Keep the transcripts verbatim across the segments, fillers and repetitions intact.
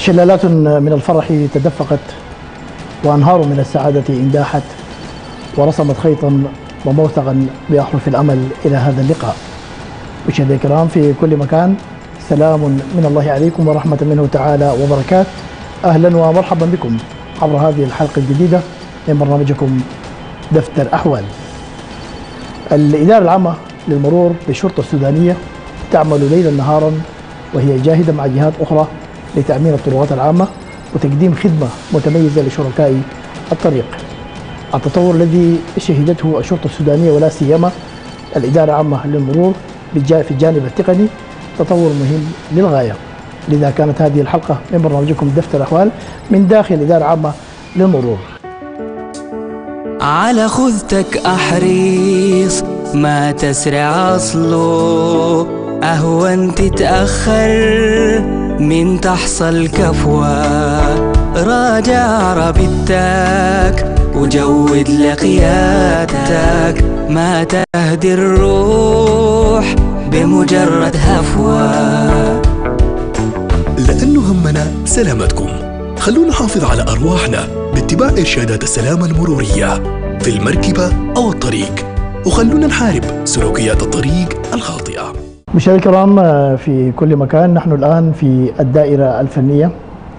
شلالات من الفرح تدفقت، وأنهار من السعادة انداحت، ورسمت خيطا وموثقا بأحرف الأمل إلى هذا اللقاء. مشاهدينا الكرام في كل مكان، سلام من الله عليكم ورحمة منه تعالى وبركات. أهلا ومرحبا بكم عبر هذه الحلقة الجديدة من برنامجكم دفتر أحوال. الإدارة العامة للمرور بالشرطة السودانية تعمل ليلا نهارا وهي جاهدة مع جهات أخرى لتأمين الطرقات العامة وتقديم خدمة متميزة لشركاء الطريق. التطور الذي شهدته الشرطة السودانية ولا سيما الإدارة العامة للمرور في الجانب التقني تطور مهم للغاية. لذا كانت هذه الحلقة من برنامجكم دفتر أحوال من داخل الإدارة العامة للمرور. على خذتك أحريص ما تسرع أصله، أهون تتأخر من تحصل كفوة. راجع عربيتك وجود لقيادتك، ما تهدي الروح بمجرد هفوة، لأنه همنا سلامتكم. خلونا نحافظ على أرواحنا باتباع إرشادات السلامة المرورية في المركبة أو الطريق، وخلونا نحارب سلوكيات الطريق الخاطئة. مشاهدينا الكرام في كل مكان، نحن الآن في الدائرة الفنية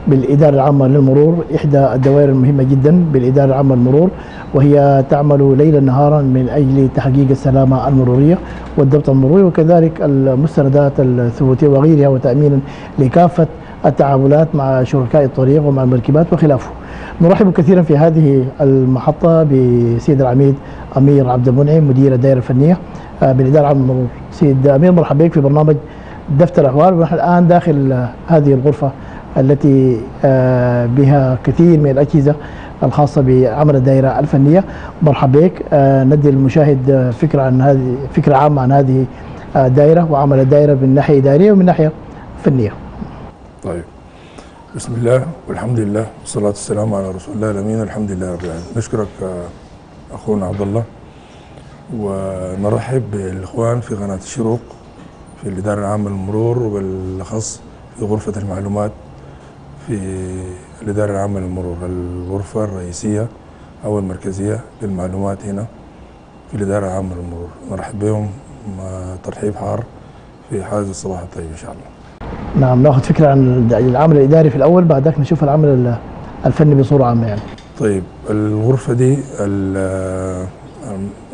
بالإدارة العامة للمرور، إحدى الدوائر المهمة جدا بالإدارة العامة للمرور، وهي تعمل ليلا نهارا من أجل تحقيق السلامة المرورية والضبط المروري، وكذلك المستندات الثبوتية وغيرها، وتأمينا لكافة التعاملات مع شركاء الطريق ومع المركبات وخلافه. نرحب كثيرا في هذه المحطة بسيد العميد أمير عبد المنعم، مدير الدائرة الفنية بالإدارة العامة للمرور. سيد أمير، مرحبا بك في برنامج دفتر أحوال. ونحن الآن داخل هذه الغرفة التي بها كثير من الأجهزة الخاصة بعمل الدائرة الفنية. مرحبا بك، ندي المشاهد فكرة عن هذه، فكرة عامة عن هذه الدائرة وعمل الدائرة من ناحية إدارية ومن ناحية فنية. طيب، بسم الله والحمد لله والصلاة والسلام على رسول الله الأمين، الحمد لله رب العالمين. نشكرك أخونا عبد الله، ونرحب بالإخوان في قناة الشروق في الإدارة العامة للمرور، وبالأخص في غرفة المعلومات في الإدارة العامة للمرور، الغرفة الرئيسية أو المركزية للمعلومات هنا في الإدارة العامة للمرور. نرحب بهم ترحيب حار في حاجز الصباح الطيب إن شاء الله. نعم، ناخذ فكرة عن العمل الإداري في الأول، بعد ذلك نشوف العمل الفني بصورة عامة يعني. طيب، الغرفة دي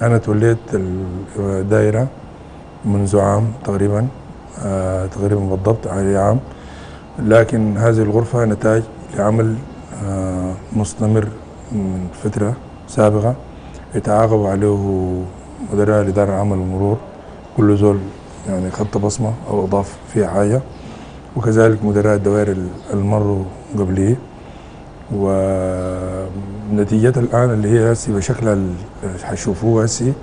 أنا توليت الدائرة منذ عام تقريبا، تقريبا بالضبط على عام، لكن هذه الغرفة نتاج لعمل مستمر من فترة سابقة يتعاقب عليه مدراء الإدارة العامة للمرور، كل زول يعني خط بصمة أو أضاف فيها حاجة، وكذلك مدراء الدوائر المروا قبليه، ونتيجة الآن اللي هي هسي بشكلها اللي حتشوفوه هسي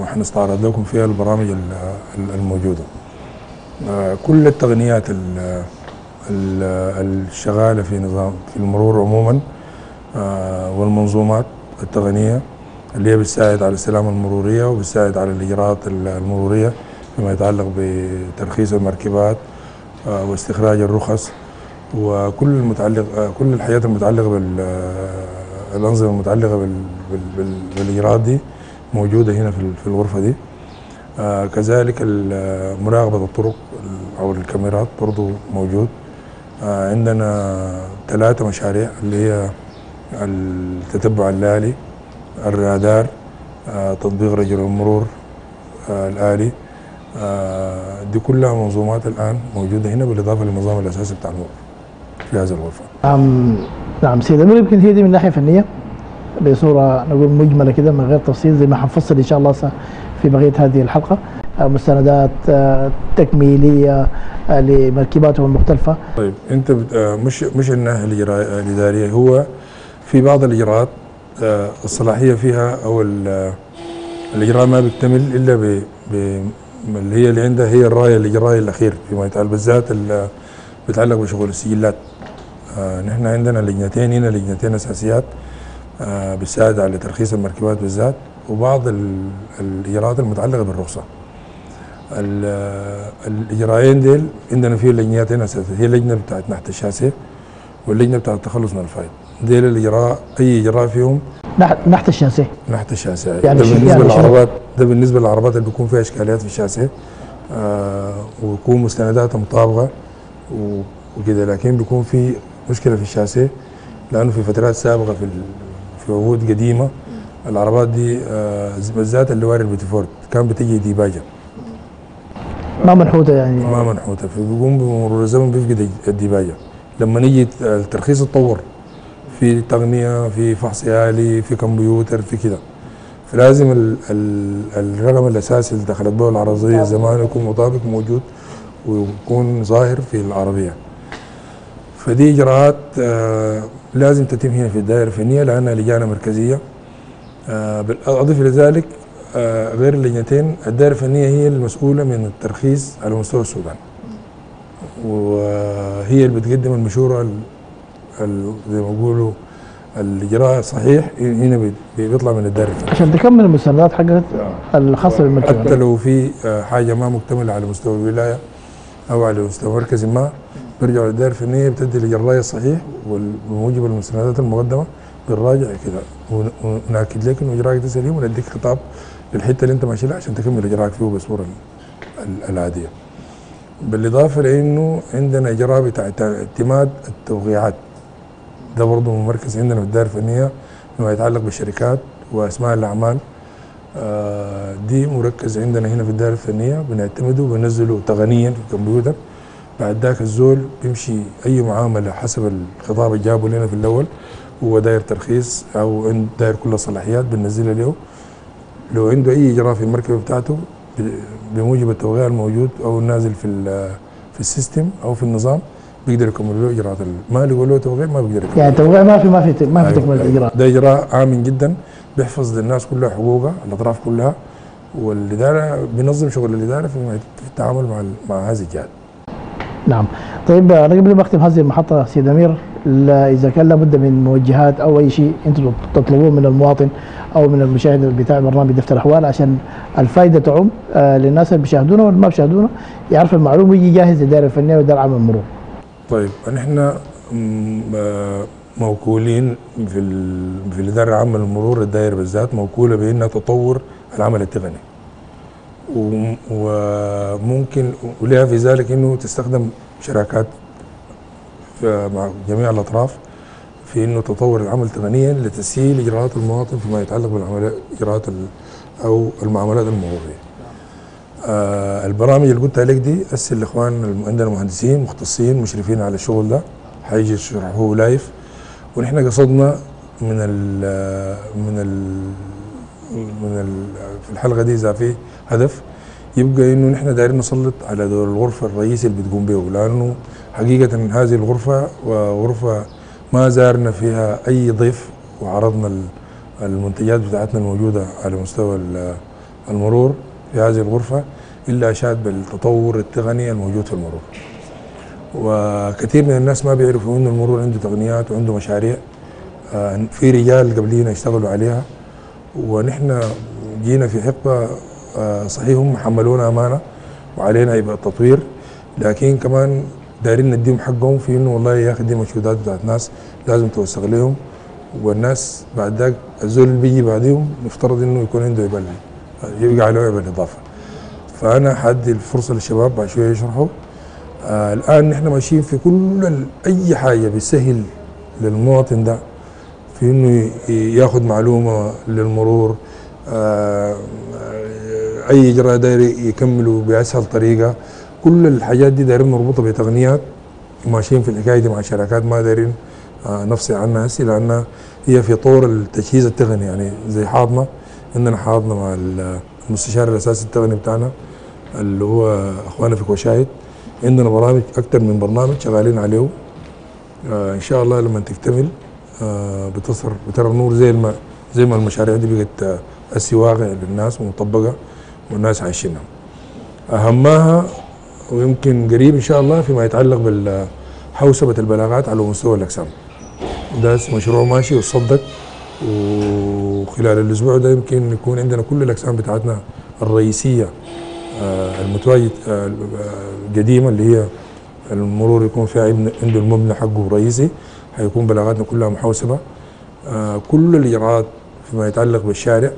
وحنستعرض لكم فيها البرامج الموجودة. كل التقنيات الشغالة في نظام في المرور عموما والمنظومات التقنية اللي هي بتساعد على السلامة المرورية وبتساعد على الإجراءات المرورية فيما يتعلق بترخيص المركبات واستخراج الرخص وكل المتعلق كل الحياة المتعلقة بالأنظمة المتعلقة بالإجراءات دي موجودة هنا في الغرفة دي. آه كذلك مراقبة الطرق أو الكاميرات برضو موجود. آه عندنا ثلاثة مشاريع اللي هي التتبع الليالي، الرادار، آه تطبيق رجل المرور آه الآلي، آه دي كلها منظومات الآن موجودة هنا بالإضافة للنظام الأساسي بتاع المرور في هذه الغرفة. نعم سيد أمير، يمكن هي دي من ناحية فنية بصورة نقول مجملة كده من غير تفصيل زي ما حنفصل إن شاء الله في بقية هذه الحلقة، مستندات تكميلية لمركباتهم المختلفة. طيب، أنت مش مش الناحية الإدارية، هو في بعض الإجراءات الصلاحية فيها أو الإجراء ما بيكتمل إلا ب اللي هي اللي عندها هي الراية الإجرائي الأخير فيما يتعلق بالذات اللي بيتعلق بشغل السجلات. نحن عندنا لجنتين هنا، لجنتين أساسيات بتساعد على ترخيص المركبات بالذات، وبعض الإجراءات المتعلقة بالرخصة. الإجراءين ديل عندنا فيه لجنتين أساسية، هي لجنة بتاعت نحت الشاسية واللجنه بتاعت التخلص من الفائض، ديل الاجراء اي اجراء فيهم نحت الشاسيه نحت الشاسيه يعني. ده بالنسبه يعني للعربات، ده بالنسبه للعربات اللي بيكون فيها اشكاليات في الشاسيه آه ويكون مستنداتها مطابقه وكده، لكن بيكون في مشكله في الشاسيه لانه في فترات سابقه في في عهود قديمه العربات دي آه بالذات اللواري البيتفورد كان بتجي ديباجه ما منحوته يعني ما منحوته، فبيقوم بمرور الزمن بيفقد الديباجه. لما نيجي الترخيص اتطور، في تقنيه، في فحص آلي، في كمبيوتر، في كده، فلازم ال ال الرقم الاساسي اللي دخلت به العربيه زمان يكون مطابق موجود ويكون ظاهر في العربيه. فدي اجراءات آه لازم تتم هنا في الدائره الفنيه لانها لجانه مركزيه. آه بالاضافه لذلك آه غير اللجنتين، الدائره الفنيه هي المسؤوله من الترخيص على مستوى السودان، وهي اللي بتقدم المشوره زي ما بيقولوا الاجراء الصحيح هنا بيطلع من الدائره الفنيه عشان تكمل المستندات حقت الخاصه بالمنطقه. حتى لو في حاجه ما مكتمله على مستوى الولايه او على مستوى مركزي ما، بيرجعوا للدائره الفنيه بتدي الاجراء الصحيح وبموجب المستندات المقدمه بنراجع كده وناكد لك انه اجراءك ده سليم، ونديك خطاب للحته اللي انت ماشي لها عشان تكمل اجراءك فيه بالصوره العاديه. بالاضافه لانه عندنا اجراء بتاع اعتماد التوقيعات، ده برضه مركز عندنا في الدائره الفنيه فيما يتعلق بالشركات واسماء الاعمال. آه دي مركز عندنا هنا في الدائره الفنيه، بنعتمده وبننزله تقنيا في الكمبيوتر. بعد ذاك الزول بيمشي اي معامله حسب الخطاب اللي جابه لنا في الاول، هو داير ترخيص او عند داير كل الصلاحيات بننزلها له. لو عنده اي اجراء في المركبه بتاعته بموجب التوقيع الموجود او النازل في في السيستم او في النظام بيقدر يكمل له اجراءات، ما لقوا له توقيع ما بيقدر يكمل يعني توقيع ما في ما في ما في تكمل الاجراء. ده اجراء امن جدا بيحفظ للناس كلها حقوقها، الاطراف كلها، والاداره بينظم شغل الاداره في التعامل مع مع هذه الجهات. نعم. طيب انا قبل ما اختم هذه المحطه سيد امير، اذا كان لابد من موجهات او اي شيء انتم تطلبوه من المواطن او من المشاهد بتاع برنامج دفتر احوال عشان الفائده تعم للناس اللي بيشاهدونا واللي ما بيشاهدونا يعرف المعلومه ويجي جاهز للدائره الفنيه والدائره العامه للمرور. طيب نحن موكولين في في الاداره العامه للمرور، الدائره بالذات موكوله بانها تطور العمل التقني، وممكن ولها في ذلك انه تستخدم شراكات مع جميع الاطراف في انه تطور العمل تقنيا لتسهيل اجراءات المواطن فيما يتعلق بالعمليات اجراءات او المعاملات المروريه. آه البرامج اللي قلت عليك دي اسس الاخوان عندنا مهندسين مختصين مشرفين على الشغل ده حيجي يشرحوه لايف، ونحن قصدنا من ال من ال من ال في الحلقه دي اذا في هدف يبقى انه نحن دايرين نسلط على دور الغرفه الرئيسي اللي بتقوم به، لانه حقيقه هذه الغرفه وغرفه ما زارنا فيها اي ضيف وعرضنا المنتجات بتاعتنا الموجوده على مستوى المرور في هذه الغرفه الا اشاد بالتطور التقني الموجود في المرور. وكثير من الناس ما بيعرفوا انه المرور عنده تقنيات وعنده مشاريع في رجال قبلينا يشتغلوا عليها، ونحن جينا في حقبه صحيح هم حملونا امانه وعلينا يبقى التطوير، لكن كمان دايرين نديهم حقهم في انه والله يا اخي دي مجهودات بتاعت ناس لازم توثق لهم، والناس بعد ذاك الزول اللي بيجي بعديهم مفترض انه يكون عنده يبلغ يبقى على وعي بالاضافه. فانا حدي الفرصه للشباب بعد شويه يشرحوا. آه الان نحن ماشيين في كل اي حاجه بتسهل للمواطن ده في انه ياخذ معلومه للمرور، آه اي اجراء داير يكمله باسهل طريقه، كل الحاجات دي دايرين نربطها بتقنيات وماشيين في الحكايه دي مع شركات ما دايرين آه نفصل عنها هسه لانها هي في طور التجهيز التقني يعني زي حاضنه عندنا حاضنه مع المستشار الاساسي التقني بتاعنا اللي هو اخوانا في كوشايد، عندنا برامج اكثر من برنامج شغالين عليه آه ان شاء الله لما تكتمل آه بتصر بترى النور زي ما زي ما المشاريع دي بقت اسي واقع للناس ومطبقه والناس عايشينها. اهمها ويمكن قريب ان شاء الله فيما يتعلق بالحوسبه البلاغات على مستوى الاقسام. ده مشروع ماشي وصدق، وخلال الاسبوع ده يمكن يكون عندنا كل الاقسام بتاعتنا الرئيسيه المتواجد القديمه اللي هي المرور يكون فيها عنده المبنى حقه الرئيسي، هيكون بلاغاتنا كلها محوسبه. آه كل الاجراءات فيما يتعلق بالشارع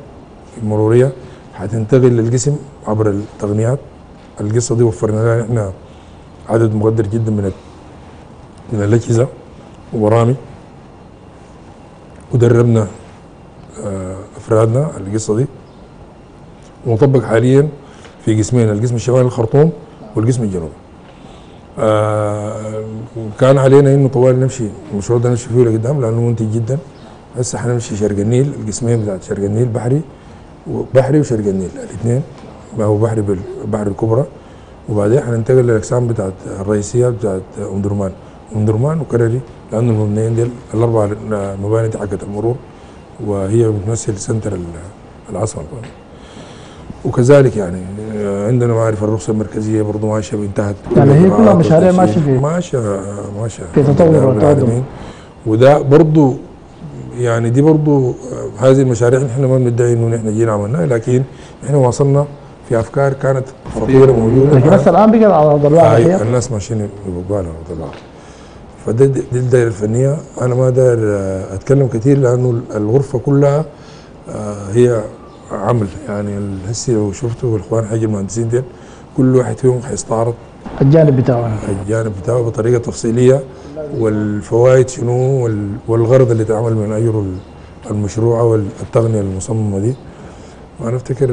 المروريه هتنتقل للقسم عبر التقنيات. القصه دي وفرنا لنا عدد مقدر جدا من من الاجهزه وبرامج، ودربنا آه افرادنا القصه دي، ومطبق حاليا في قسمين، القسم الشمالي الخرطوم والقسم الجنوبي. آه كان علينا انه طوال نمشي المشروع ده نمشي فيه لقدام لانه منتج جدا. هسه حنمشي شرق النيل، القسمين بتاعت شرق النيل بحري وبحري وشرق النيل الاثنين، ما هو بحري بالبحر الكبرى، وبعدين حننتقل للاقسام بتاعت الرئيسيه بتاعت ام درمان، ام درمان وكرري، لانه المبنيين ديل الاربعه المباني دي حقت المرور وهي بتمثل سنتر العاصمه. وكذلك يعني عندنا معارف الرخصه المركزيه برضه ماشيه انتهت، يعني هي كلها مشاريع ماشيه في ماشيه ماشيه في تطور وتقدم، وده برضه يعني دي برضه هذه المشاريع نحن ما بندعي انه نحن جينا عملناها، لكن نحن واصلنا في افكار كانت خطيره موجوده، لكن هسه الان بقت على ارض الواقع الناس ماشيين بقوا على ارض الواقع. فدي دي الدائره الفنيه، انا ما داير اتكلم كثير لانه الغرفه كلها هي عمل، يعني هسه لو شفتوا الاخوان حاجه المهندسين ديل كل واحد فيهم حيستعرض الجانب بتاعه الجانب بتاعه بطريقه تفصيليه، والفوائد شنو والغرض اللي اتعمل من اجله المشروع والتقنيه المصممه دي. وانا افتكر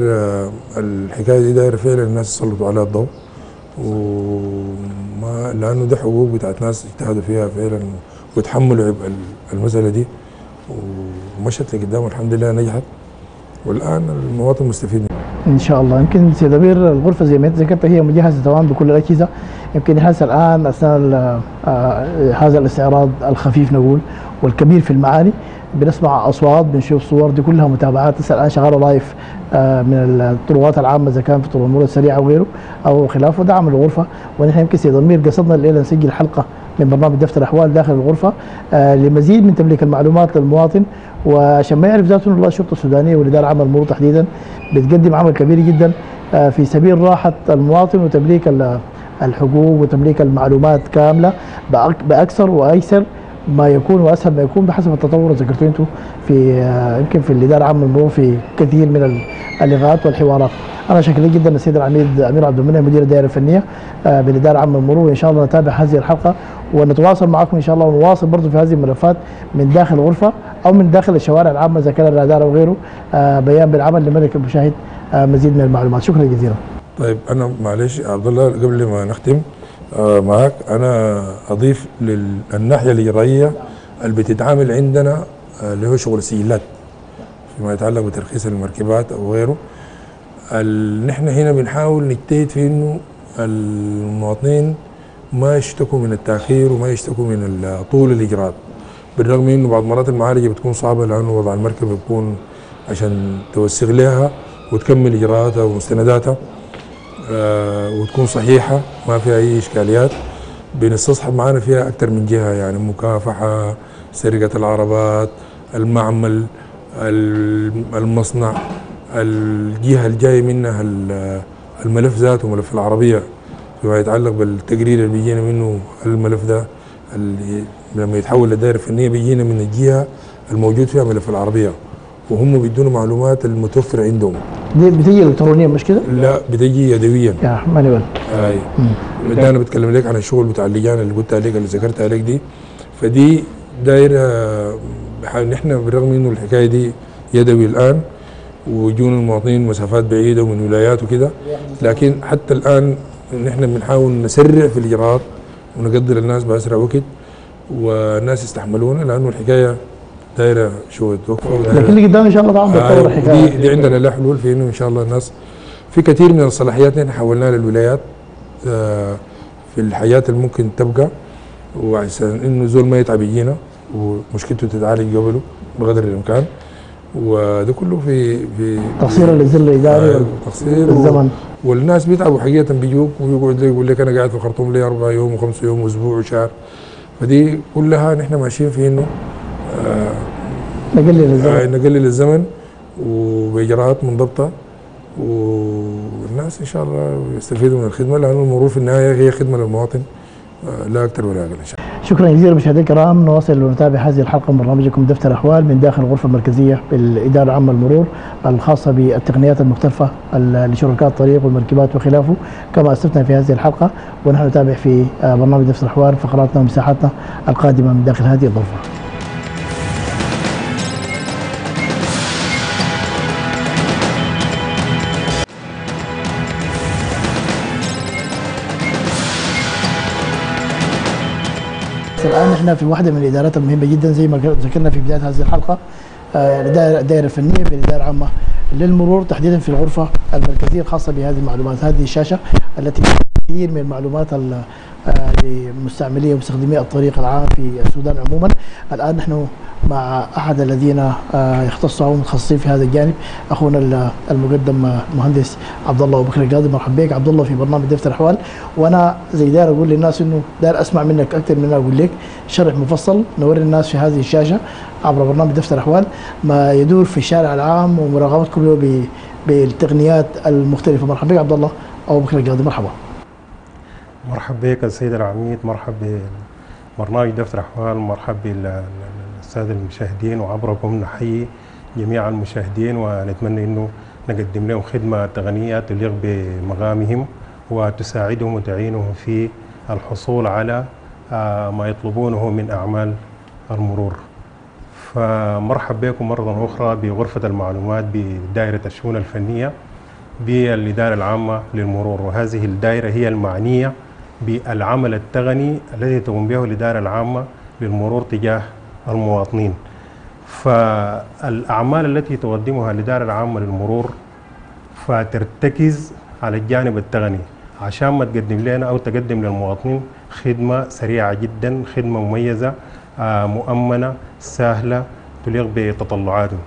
الحكايه دي دايره فعلا الناس يسلطوا عليها الضوء، وما لانه ده حقوق بتاعت ناس اجتهدوا فيها فعلا وتحملوا عبء المساله دي، ومشت لقدام والحمد لله نجحت، والان المواطن مستفيد منها ان شاء الله. يمكن سيد امير الغرفه زي ما انت ذكرت هي مجهزه تمام بكل الاجهزه، يمكن هسه الان اثناء هذا الاستعراض الخفيف نقول والكبير في المعاني بنسمع اصوات، بنشوف صور، دي كلها متابعات هسه الان شغاله لايف من الطرقات العامه اذا كان في طرق المرور السريعه وغيره او خلافه، دعم الغرفه. ونحن يمكن سيد امير قصدنا الليله نسجل حلقه من برنامج دفتر احوال داخل الغرفه آه لمزيد من تمليك المعلومات للمواطن، وعشان ما يعرف ذاته والله الشرطه السودانيه والاداره العامه للمرور تحديدا بتقدم عمل كبير جدا آه في سبيل راحه المواطن وتمليك الحقوق وتمليك المعلومات كامله باكثر وايسر ما يكون واسهل ما يكون بحسب التطور اللي ذكرتوه انتم في آه يمكن في الاداره العامه للمرور في كثير من اللقاءات والحوارات. انا شاكر جدا السيد العميد امير عبد المنعم مدير الدائره الفنيه آه بالاداره العامه للمرور، وان شاء الله نتابع هذه الحلقه ونتواصل معكم ان شاء الله، ونواصل برضه في هذه الملفات من داخل الغرفه او من داخل الشوارع العامه اذا كان الرادار وغيره آه بيان بالعمل لملك المشاهد آه مزيد من المعلومات. شكرا جزيلا. طيب انا معلش عبد الله قبل ما نختم آه معك انا اضيف للناحيه الاجرائيه اللي بتتعامل عندنا اللي آه هو شغل السجلات فيما يتعلق بترخيص المركبات او غيره. نحن هنا بنحاول نجتهد في انه المواطنين ما يشتكوا من التاخير وما يشتكوا من طول الاجراءات، بالرغم انه بعض مرات المعالجه بتكون صعبه لانه وضع المركبه بيكون عشان توسخ لها وتكمل اجراءاتها ومستنداتها آه وتكون صحيحه ما فيها اي اشكاليات. بنستصحب معانا فيها اكثر من جهه، يعني مكافحه، سرقه العربات، المعمل، المصنع، الجهه الجايه منها الملف ذاته ملف العربيه فيما يتعلق بالتقرير اللي بيجينا منه. الملف ده لما يتحول لدائره فنيه بيجينا من الجهه الموجود فيها ملف العربيه، وهم بيدونا معلومات المتوفره عندهم. دي بتجي الكترونيا مش كده؟ لا بتجي يدويا. يا رحمن الله. اي انا بتكلم لك عن الشغل بتاع اللجان اللي قلتها لك اللي ذكرتها لك دي، فدي دايره نحن بالرغم انه الحكايه دي يدوي الان ويجون المواطنين مسافات بعيده ومن ولايات وكده، لكن حتى الان نحن بنحاول نسرع في الاجراءات ونقدر الناس باسرع وقت والناس يستحملونا لانه الحكايه دايره شويه وقفه. لكن اللي قدام ان شاء الله طبعا بتطور الحكايه دي, دي عندنا لا حلول في انه ان شاء الله الناس في كثير من الصلاحيات نحن حولناها للولايات آه في الحياه اللي ممكن تبقى، وعشان انه زول ما يتعب يجينا ومشكلته تتعالج قبله بقدر الامكان، وده كله في في تقصير الزر الاداري آه تقصير الزمن. والناس بيتعبوا حقيقه بيجوك ويقعد يقول لك انا قاعد في الخرطوم لي اربع يوم وخمس يوم واسبوع وشهر، فدي كلها نحن ماشيين في انه آه نقلل الزمن آه نقلل الزمن وباجراءات منضبطه، والناس ان شاء الله يستفيدوا من الخدمه لانه المرور في النهايه هي خدمه للمواطن آه لا اكثر ولا اقل ان شاء الله. شكرا جزيلا مشاهدينا الكرام، نواصل ونتابع هذه الحلقه من برنامجكم دفتر احوال من داخل الغرفه المركزيه بالاداره العامه للمرور الخاصه بالتقنيات المختلفه لشركات الطريق والمركبات وخلافه كما اسلفنا في هذه الحلقه، ونحن نتابع في برنامج دفتر احوال فقراتنا ومساحاتنا القادمه من داخل هذه الغرفه. الآن نحن في واحدة من الإدارات المهمة جدا زي ما ذكرنا في بداية هذه الحلقة، الدائرة الفنية بالإدارة العامة للمرور تحديدا في الغرفة المركزية الخاصة بهذه المعلومات، هذه الشاشة التي كثير من المعلومات لمستعملي ومستخدمي الطريق العام في السودان عموما. الآن نحن مع أحد الذين يختصوا ومتخصصين في هذا الجانب، أخونا المقدم المهندس عبد الله أبو بكر القاضي. مرحبا بك عبد الله في برنامج دفتر أحوال، وأنا زي داير أقول للناس إنه داير أسمع منك أكثر من أقول لك شرح مفصل نوري الناس في هذه الشاشة عبر برنامج دفتر أحوال ما يدور في الشارع العام ومراقبتكم له بالتقنيات المختلفة. مرحبا بك عبد الله أبو بكر القاضي، مرحبا. مرحبا بك السيد العميد، مرحبا ببرنامج دفتر أحوال، مرحبا الساده المشاهدين، وعبركم نحيي جميع المشاهدين ونتمنى انه نقدم لهم خدمه تقنيه تليق بمقامهم وتساعدهم وتعينهم في الحصول على ما يطلبونه من اعمال المرور. فمرحب بكم مره اخرى بغرفه المعلومات بدائره الشؤون الفنيه بالاداره العامه للمرور، وهذه الدائره هي المعنيه بالعمل التقني الذي تقوم به الاداره العامه للمرور تجاه المواطنين. فالأعمال التي تقدمها الإدارة العامة للمرور فترتكز على الجانب التقني عشان ما تقدم لنا أو تقدم للمواطنين خدمة سريعة جدا، خدمة مميزة مؤمنة سهلة تليق بتطلعاتهم.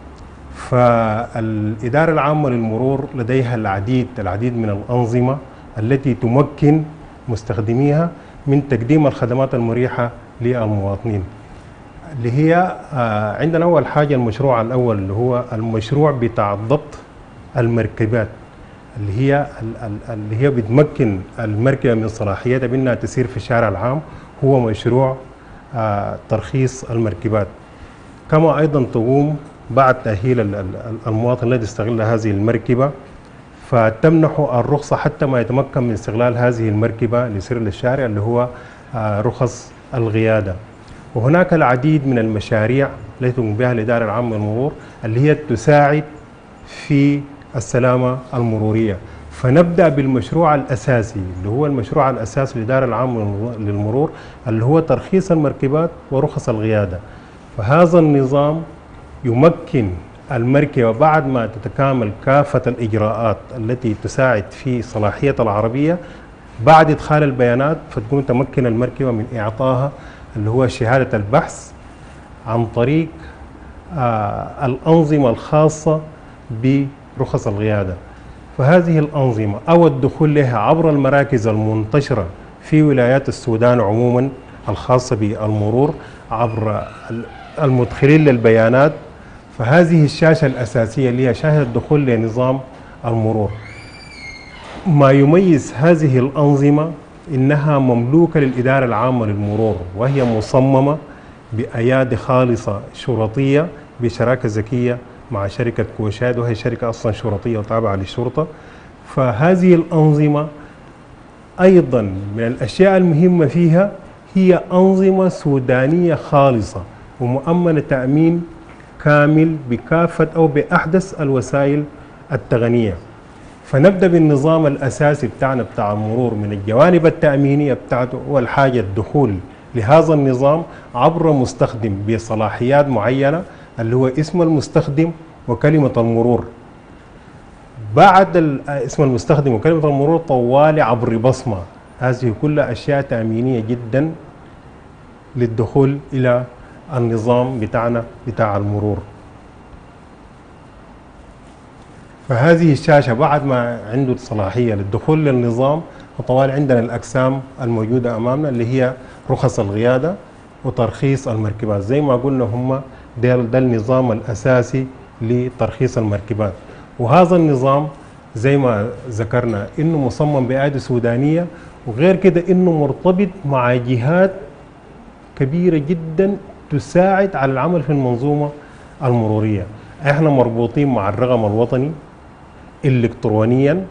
فالإدارة العامة للمرور لديها العديد العديد من الأنظمة التي تمكن مستخدميها من تقديم الخدمات المريحة للمواطنين، اللي هي عندنا أول حاجة المشروع الأول اللي هو المشروع بتاع ضبط المركبات، اللي هي اللي هي بتمكن المركبة من صلاحيتها بأنها تسير في الشارع العام، هو مشروع ترخيص المركبات. كما أيضا تقوم بعد تأهيل المواطن الذي استغل هذه المركبة فتمنح الرخصة حتى ما يتمكن من استغلال هذه المركبة لسير للشارع اللي هو رخص القيادة. وهناك العديد من المشاريع التي تقوم بها الإدارة العامة للمرور اللي هي تساعد في السلامة المرورية. فنبدأ بالمشروع الأساسي اللي هو المشروع الأساسي للإدارة العامة للمرور اللي هو ترخيص المركبات ورخص القيادة. فهذا النظام يمكن المركبة بعد ما تتكامل كافة الإجراءات التي تساعد في صلاحية العربية بعد إدخال البيانات فتكون تمكن المركبة من إعطائها اللي هو شهادة البحث عن طريق آه الأنظمة الخاصة برخص القيادة. فهذه الأنظمة أو الدخول لها عبر المراكز المنتشرة في ولايات السودان عموما الخاصة بالمرور عبر المدخلين للبيانات، فهذه الشاشة الأساسية اللي هي شاشة الدخول لنظام المرور. ما يميز هذه الأنظمة إنها مملوكة للإدارة العامة للمرور، وهي مصممة بأيادي خالصة شرطية بشراكة ذكية مع شركة كوشاد، وهي شركة أصلا شرطية وتابعة للشرطة. فهذه الأنظمة أيضا من الأشياء المهمة فيها هي أنظمة سودانية خالصة ومؤمنة تأمين كامل بكافة أو بأحدث الوسائل التقنية. فنبدأ بالنظام الأساسي بتاعنا بتاع المرور من الجوانب التأمينية بتاعته. أول حاجة الدخول لهذا النظام عبر مستخدم بصلاحيات معينة اللي هو اسم المستخدم وكلمة المرور. بعد اسم المستخدم وكلمة المرور طوالي عبر بصمة. هذه كلها أشياء تأمينية جدا للدخول إلى النظام بتاعنا بتاع المرور. فهذه الشاشة بعد ما عنده صلاحية للدخول للنظام فطوال عندنا الأقسام الموجودة أمامنا اللي هي رخص القيادة وترخيص المركبات. زي ما قلنا هم ده النظام الأساسي لترخيص المركبات، وهذا النظام زي ما ذكرنا إنه مصمم بأيادي سودانية، وغير كده إنه مرتبط مع جهات كبيرة جدا تساعد على العمل في المنظومة المرورية. احنا مربوطين مع الرقم الوطني الكترونيا،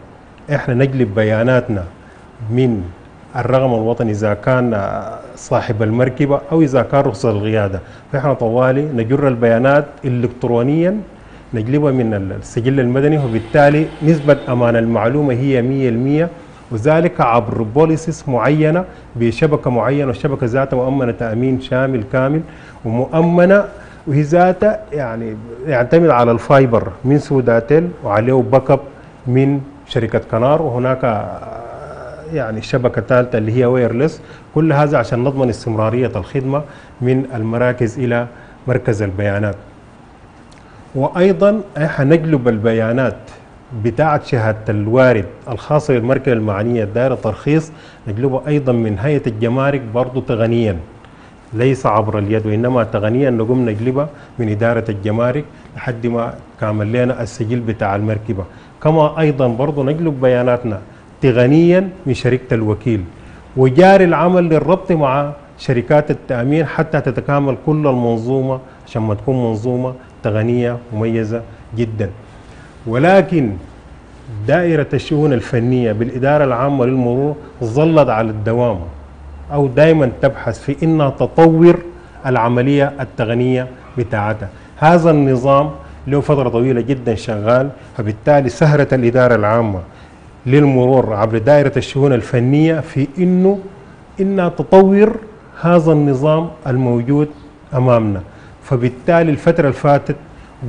احنا نجلب بياناتنا من الرقم الوطني اذا كان صاحب المركبة او اذا كان رخصة القيادة، فاحنا طوالي نجر البيانات الكترونيا نجلبها من السجل المدني، وبالتالي نسبة امان المعلومة هي مية بالمية، وذلك عبر بوليسيس معينة بشبكة معينة، والشبكة ذاتها مؤمنة تأمين شامل كامل ومؤمنة، وهي ذاتها يعني يعتمد على الفايبر من سوداتيل وعليه باك اب من شركة كنار، وهناك يعني الشبكة الثالثة اللي هي وايرلس. كل هذا عشان نضمن استمرارية الخدمة من المراكز إلى مركز البيانات. وأيضا حنجلب البيانات بتاعة شهادة الوارد الخاصة بالمركبة المعنية الدائرة ترخيص، نجلبها أيضا من هيئة الجمارك برضو تقنيا، ليس عبر اليد وإنما تقنيا نقوم نجلبها من إدارة الجمارك لحد ما كامل لنا السجل بتاع المركبة. كما أيضا برضو نجلب بياناتنا تقنيا من شركة الوكيل، وجاري العمل للربط مع شركات التأمين حتى تتكامل كل المنظومة عشان ما تكون منظومة تقنية مميزة جدا. ولكن دائرة الشؤون الفنية بالإدارة العامة للمرور ظلت على الدوام أو دائما تبحث في إنها تطور العملية التقنية بتاعتها. هذا النظام له فترة طويلة جدا شغال، فبالتالي سهرت الإدارة العامة للمرور عبر دائرة الشؤون الفنية في إنه إنها تطور هذا النظام الموجود أمامنا. فبالتالي الفترة الفاتت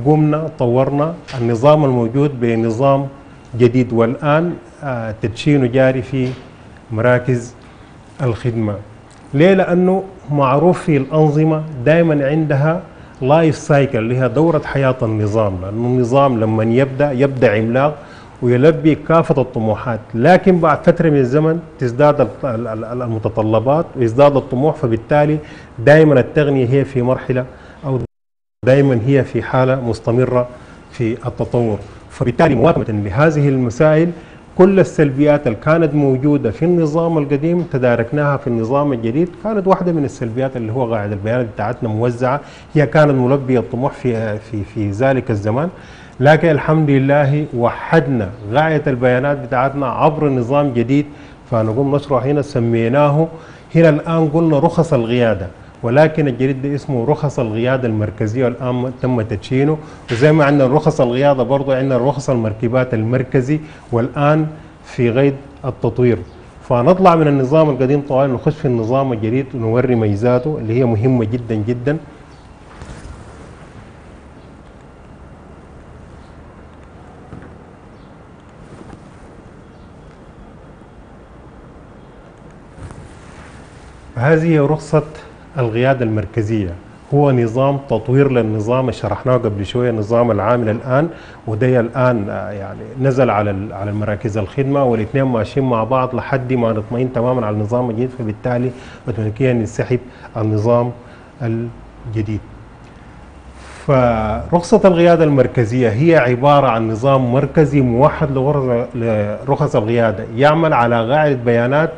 قمنا طورنا النظام الموجود بنظام جديد، والآن تدشينه جاري في مراكز الخدمة. ليه؟ لأنه معروف في الأنظمة دائما عندها لايف سايكل اللي هي دورة حياة النظام، لأنه النظام لما يبدأ يبدأ عملاق ويلبي كافة الطموحات، لكن بعد فترة من الزمن تزداد المتطلبات ويزداد الطموح، فبالتالي دائما التقنية هي في مرحلة أو دائما هي في حالة مستمرة في التطور. فبالتالي مواكبة لهذه المسائل كل السلبيات اللي كانت موجودة في النظام القديم تداركناها في النظام الجديد. كانت واحدة من السلبيات اللي هو قاعدة البيانات بتاعتنا موزعة، هي كانت ملبية الطموح في في في ذلك الزمان، لكن الحمد لله وحدنا قاعدة البيانات بتاعتنا عبر نظام جديد. فنقوم نشرح هنا سميناه هنا الآن قلنا رخص القيادة، ولكن الجديد ده اسمه رخص القيادة المركزية، والآن تم تدشينه. وزي ما عندنا رخص القيادة برضو عندنا رخص المركبات المركزي، والآن في قيد التطوير. فنطلع من النظام القديم طوال نخش في النظام الجديد ونوري ميزاته اللي هي مهمة جدا جدا. هذه رخصة القيادة المركزية، هو نظام تطوير للنظام شرحناه قبل شوية النظام العامل الآن، وده الآن يعني نزل على على المراكز الخدمة، والاثنين ماشيين مع بعض لحد ما نطمئن تماما على النظام الجديد، فبالتالي اوتوماتيكيا ينسحب النظام الجديد. فرخصة القيادة المركزية هي عبارة عن نظام مركزي موحد لرخص القيادة، يعمل على قاعدة بيانات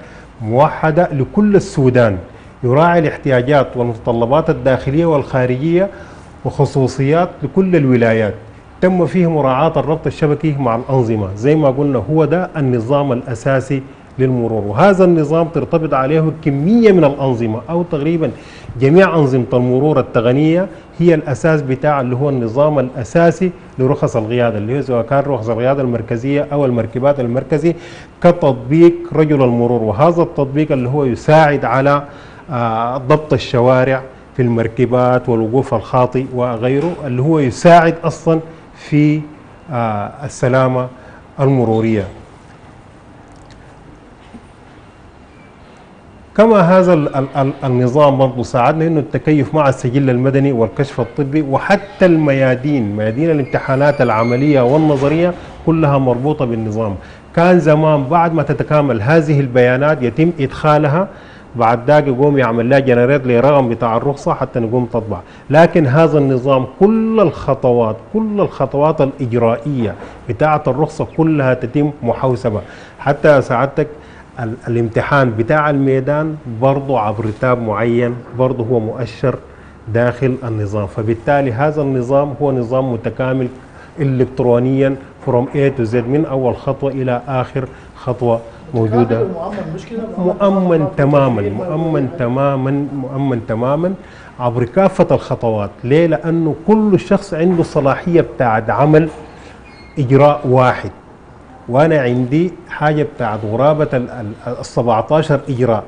موحدة لكل السودان، يراعي الاحتياجات والمتطلبات الداخلية والخارجية وخصوصيات لكل الولايات. تم فيه مراعاة الربط الشبكي مع الأنظمة، زي ما قلنا هو ده النظام الأساسي للمرور، وهذا النظام ترتبط عليه كمية من الأنظمة أو تقريبا جميع أنظمة المرور التقنية، هي الأساس بتاع اللي هو النظام الأساسي لرخص القيادة اللي هو سواء كان رخص القيادة المركزية أو المركبات المركزي كتطبيق رجل المرور. وهذا التطبيق اللي هو يساعد على آه ضبط الشوارع في المركبات والوقوف الخاطئ وغيره، اللي هو يساعد أصلا في آه السلامة المرورية. كما هذا النظام برضه ساعدنا انه التكيف مع السجل المدني والكشف الطبي، وحتى الميادين ميادين الامتحانات العمليه والنظريه كلها مربوطه بالنظام. كان زمان بعد ما تتكامل هذه البيانات يتم ادخالها، بعد ذاك يقوم يعمل لها جنريت لرقم بتاع الرخصه حتى نقوم تطبع، لكن هذا النظام كل الخطوات كل الخطوات الاجرائيه بتاعه الرخصه كلها تتم محوسبه. حتى سعادتك الامتحان بتاع الميدان برضه عبر تاب معين برضه هو مؤشر داخل النظام، فبالتالي هذا النظام هو نظام متكامل الكترونيا from A to Z من اول خطوه الى اخر خطوه موجوده. مؤمن مشكله مؤمن تماما مؤمن تماما مؤمن تماما عبر كافه الخطوات. ليه؟ لانه كل شخص عنده صلاحيه بتاعت عمل اجراء واحد، وانا عندي حاجه بتاعت غرابه ال سبعة عشر اجراء،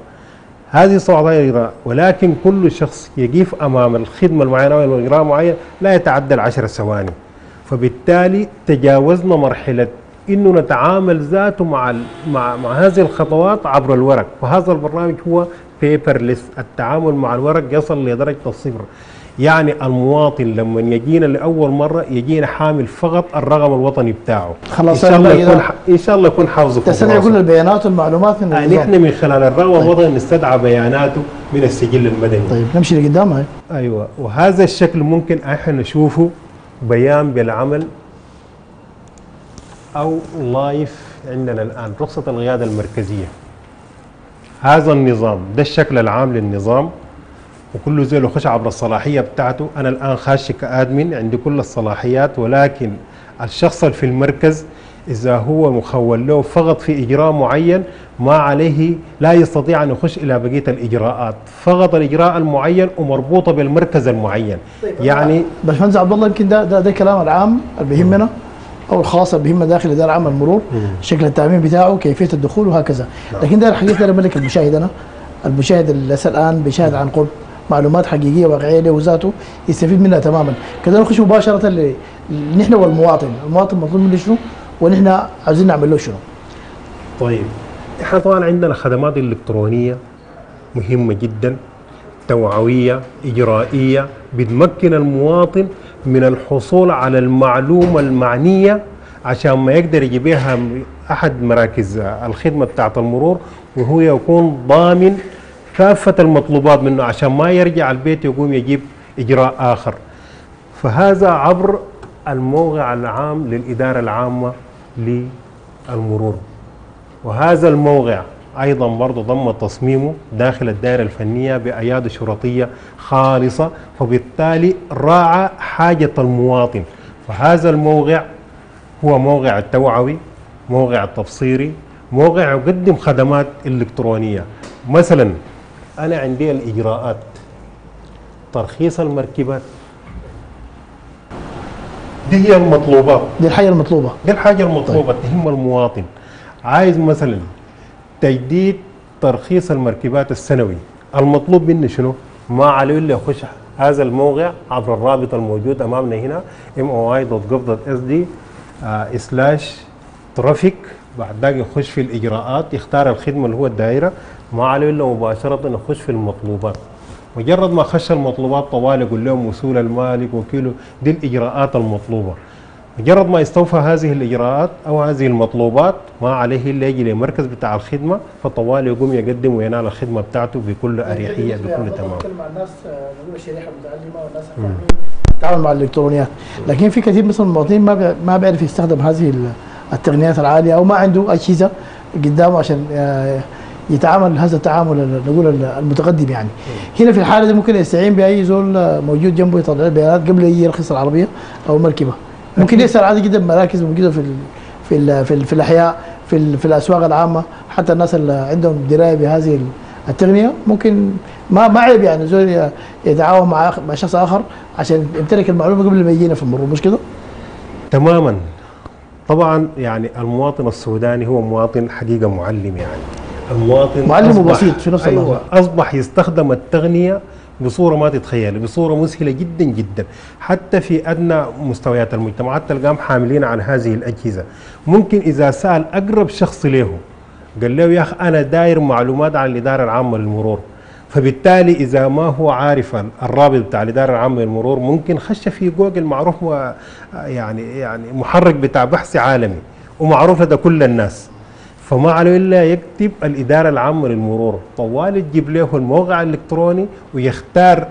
هذه سبعة عشر اجراء، ولكن كل شخص يقف امام الخدمه المعينه والاجراء معين لا يتعدى العشر ثواني. فبالتالي تجاوزنا مرحله انه نتعامل ذاته مع مع مع هذه الخطوات عبر الورق، وهذا البرنامج هو بيبرلس، التعامل مع الورق يصل لدرجه الصفر. يعني المواطن لما يجينا لاول مره يجينا حامل فقط الرقم الوطني بتاعه، خلاص ان شاء الله يكون ح... ان شاء الله يكون حافظه تستدعي كل البيانات والمعلومات من يعني احنا من خلال الرقم طيب. الوطني نستدعي بياناته من السجل المدني. طيب نمشي لقدام هاي. ايوه، وهذا الشكل ممكن احنا نشوفه بيان بالعمل او لايف عندنا الان، رخصه القياده المركزيه. هذا النظام ده الشكل العام للنظام، وكله زي اللي خش عبر الصلاحيه بتاعته. انا الان خاش كادمن عندي كل الصلاحيات، ولكن الشخص في المركز اذا هو مخول له فقط في اجراء معين ما عليه، لا يستطيع ان يخش الى بقيه الاجراءات، فقط الاجراء المعين ومربوطه بالمركز المعين. طيب يعني باشمهندس عبد الله، يمكن ده ده, ده الكلام العام اللي بيهمنا او الخاصه بهمنا داخل اداره عامه المرور، شكل التعميم بتاعه، كيفيه الدخول وهكذا. لكن ده الحقيقه انا ملك المشاهد، انا المشاهد اللي لسه الان بيشاهد عن قرب معلومات حقيقيه واقعيه له وذاته يستفيد منها تماما. كذا نخش مباشره نحن والمواطن، المواطن مطلوب منه شنو ونحن عايزين نعمل له شنو. طيب احنا طبعا عندنا خدمات الكترونيه مهمه جدا، توعويه اجرائيه، بتمكن المواطن من الحصول على المعلومه المعنيه عشان ما يقدر يجيبها احد مراكز الخدمه بتاعت المرور، وهو يكون ضامن كافه المطلوبات منه عشان ما يرجع البيت يقوم يجيب اجراء اخر. فهذا عبر الموقع العام للاداره العامه للمرور، وهذا الموقع ايضا برضه ضم تصميمه داخل الدائره الفنيه بايادي شرطيه خالصه، فبالتالي راعى حاجه المواطن. فهذا الموقع هو موقع التوعوي، موقع التبصيري، موقع يقدم خدمات الكترونيه. مثلا انا عندي الاجراءات، ترخيص المركبات، دي هي المطلوبات، دي الحاجه المطلوبه، دي الحاجه المطلوبه طيب. تهم المواطن، عايز مثلا تجديد ترخيص المركبات السنوي، المطلوب مني شنو؟ ما عليه الا يخش هذا الموقع عبر الرابط الموجود امامنا هنا إم أو آي دوت جوف دوت إس دي سلاش ترافيك، بعد ذاك يخش في الاجراءات، يختار الخدمه اللي هو الدائره، ما عليه الا مباشره يخش في المطلوبات. مجرد ما خش المطلوبات طوال يقول لهم وصول المالك وكيلو، دي الاجراءات المطلوبه. مجرد ما يستوفى هذه الاجراءات او هذه المطلوبات ما عليه الا يجي للمركز بتاع الخدمه، فطوال يقوم يقدم وينال الخدمه بتاعته بكل اريحيه بكل تمام. مع الناس شريحه متعلمه والناس التعامل مع الالكترونيات، لكن في كثير من المواطنين ما ما بيعرف يستخدم هذه التقنيات العاليه او ما عنده اجهزه قدامه عشان يتعامل هذا التعامل نقول المتقدم. يعني هنا في الحاله دي ممكن يستعين باي زول موجود جنبه يطلع البيانات قبل يرخص العربيه او المركبه. ممكن يسال عادي جدا مراكز موجوده في ال في ال في, ال في الاحياء، في ال في الاسواق العامه، حتى الناس اللي عندهم درايه بهذه التقنيه ممكن ما ما عيب يعني زول يتعاون مع مع شخص اخر عشان يمتلك المعلومه قبل ما يجينا في المرور، مش كده؟ تماما. طبعا يعني المواطن السوداني هو مواطن حقيقه معلم، يعني المواطن معلم بسيط في نفس الوقت. أيوة، اصبح يستخدم التقنيه بصوره ما تتخيل، بصوره مسهله جدا جدا، حتى في ادنى مستويات المجتمعات تلقاهم حاملين عن هذه الاجهزه. ممكن اذا سال اقرب شخص له قال له يا اخي انا داير معلومات عن الاداره العامه للمرور، فبالتالي اذا ما هو عارف الرابط بتاع الاداره العامه للمرور ممكن خش في جوجل، معروف يعني يعني محرك بتاع بحث عالمي ومعروف لدى كل الناس، فما عليه الا يكتب الاداره العامه للمرور، طوال تجيب له الموقع الالكتروني ويختار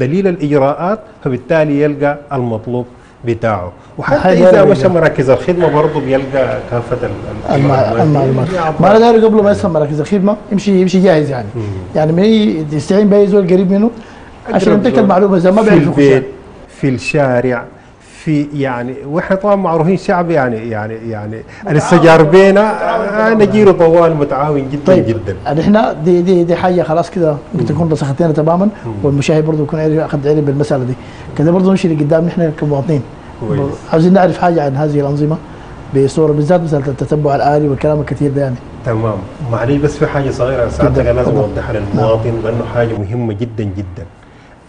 دليل الاجراءات، فبالتالي يلقى المطلوب بتاعه. وحتى اذا مشى مراكز الخدمه برضه بيلقى كافه المعلومات. ما انا قبل ما يسمى مراكز الخدمه يمشي يمشي جاهز يعني. مم. يعني من اي تستعين باي زول قريب منه عشان يمتلك المعلومه زي ما بيعرفوا في البيت في الشارع في يعني. واحنا طبعا معروفين شعب يعني يعني يعني السجار بينا انا جيره طوال متعاون جدا. طيب جدا احنا دي دي دي حاجه خلاص كده ممكن تكون رسختنا تماما. مم. والمشاهد برضه يكون عارف اخذ علم بالمساله دي كده برضه نمشي لقدام. نحن كمواطنين عايزين نعرف حاجه عن هذه الانظمه بصوره بالذات مثلا التتبع الالي والكلام الكثير ده يعني. تمام معلش بس في حاجه صغيره ساعتك لازم اوضحها للمواطن لانه حاجه مهمه جدا جدا.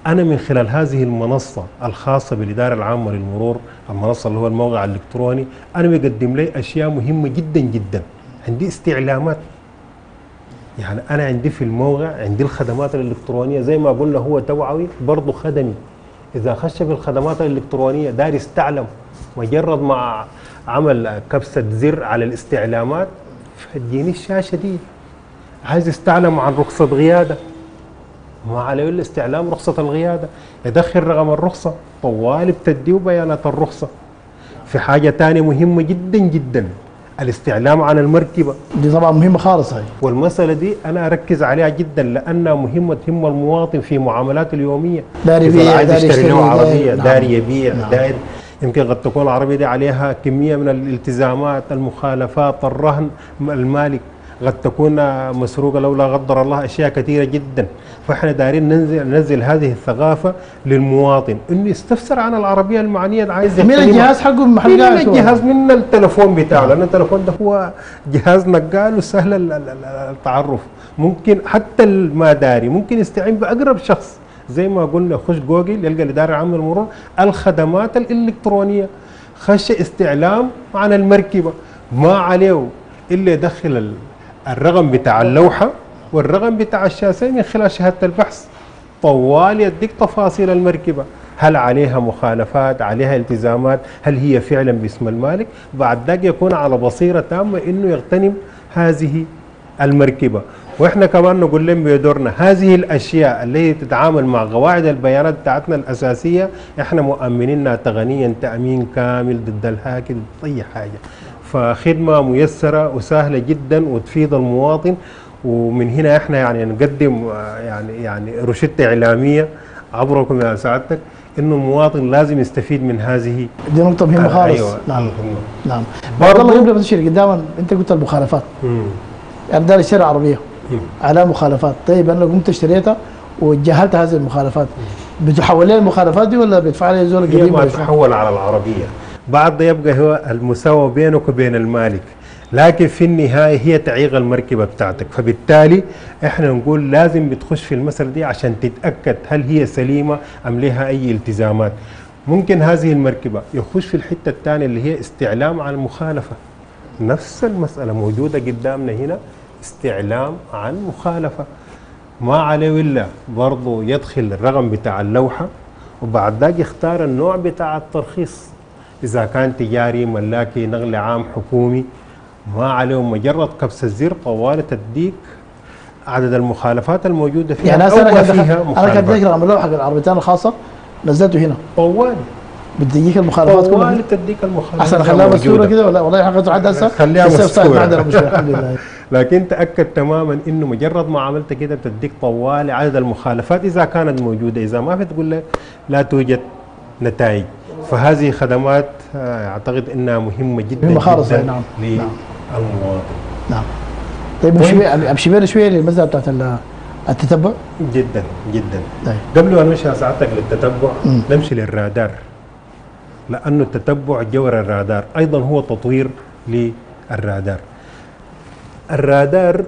أنا من خلال هذه المنصة الخاصة بالإدارة العامة للمرور، المنصة اللي هو الموقع الإلكتروني، أنا بقدم لي أشياء مهمة جدا جدا. عندي استعلامات، يعني أنا عندي في الموقع عندي الخدمات الإلكترونية زي ما قلنا هو توعوي برضه خدمي. إذا خش في الخدمات الإلكترونية داير يستعلم، مجرد مع عمل كبسة زر على الاستعلامات فتجيني الشاشة دي. عايز استعلم عن رخصة قيادة، ما عليه الا استعلام رخصة القيادة، يدخل رقم الرخصة، طوال بتديه بيانات الرخصة. في حاجة ثانية مهمة جدا جدا، الاستعلام عن المركبة. دي طبعا مهمة خالص هاي. والمسألة دي أنا أركز عليها جدا لأنها مهمة تهم المواطن في معاملاته اليومية. داري يبيع، داري يشتري، يشتري نوع عربية، نعم. داري يبيع، نعم. داري يمكن قد تكون العربية دي عليها كمية من الالتزامات، المخالفات، الرهن، المالك. قد تكون مسروقه لو لا قدر الله اشياء كثيره جدا. فاحنا دايرين ننزل ننزل هذه الثقافه للمواطن انه يستفسر عن العربيه المعنيه اللي عايز يشتريها من الجهاز حقه، من محلات من الجهاز من التليفون بتاعه، لان التليفون ده هو جهاز نقال وسهل التعرف. ممكن حتى ما داري ممكن يستعين باقرب شخص زي ما قلنا. خش جوجل يلقى الاداره العامه للمرور الخدمات الالكترونيه، خش استعلام عن المركبه، ما عليه الا يدخل الرقم بتاع اللوحة والرقم بتاع الشاسية من خلال شهادة البحث. طوال يديك تفاصيل المركبة، هل عليها مخالفات، عليها التزامات، هل هي فعلا باسم المالك. بعد ذلك يكون على بصيرة تامة انه يغتنم هذه المركبة. واحنا كمان نقول لهم بدورنا هذه الاشياء اللي تتعامل مع قواعد البيانات بتاعتنا الاساسية احنا مؤمنينها تقنيا تأمين كامل ضد الهاكر ضد اي حاجة. فخدمة ميسرة وسهلة جدا وتفيد المواطن. ومن هنا احنا يعني نقدم يعني يعني روشتة إعلامية عبركم يا سعادتك انه المواطن لازم يستفيد من هذه. دي نقطة مهمة خالص. أيوة. نعم نعم. عبد الله قبل ما تشير قدام انت قلت المخالفات. امم يعني داري اشتري عربية على مخالفات، طيب انا قمت اشتريتها وتجاهلت هذه المخالفات، بتحول لي المخالفات دي ولا بيدفع لي زول قديم؟ هي ما تتحول على العربية، بعد يبقى هو المساواة بينك وبين المالك، لكن في النهاية هي تعيق المركبة بتاعتك. فبالتالي احنا نقول لازم بتخش في المسألة دي عشان تتأكد هل هي سليمة أم لها أي التزامات. ممكن هذه المركبة يخش في الحتة الثانية اللي هي استعلام عن المخالفة، نفس المسألة موجودة قدامنا هنا، استعلام عن مخالفة، ما عليه إلا برضه يدخل الرقم بتاع اللوحة وبعد ذلك يختار النوع بتاع الترخيص، إذا كان تجاري، ملاكي، نقل عام، حكومي، ما عليه مجرد كبسة زر طوال تديك عدد المخالفات الموجودة فيها. يعني أنا كان فيها مخالفات. أنا كان بديك رقم اللوحة حق العربيتان الخاصة نزلته هنا طوالي بتديك المخالفات كلها، طوالي بتديك المخالفات. أحسن أخليها مسكورة كده ولا والله حقته عدد هسه خليها مسكورة. لكن تأكد تماما إنه مجرد ما عملت كده بتديك طوالي عدد المخالفات إذا كانت موجودة، إذا ما في تقول لك لا توجد نتائج. فهذه خدمات اعتقد انها مهمه جدا جدا. نعم نعم نعم. طيب امشي بينا شويه للمساله بتاعت التتبع. جدا جدا. طيب قبل ما نمشي ساعتك للتتبع م. نمشي للرادار، لانه التتبع جوهر الرادار ايضا هو تطوير للرادار. الرادار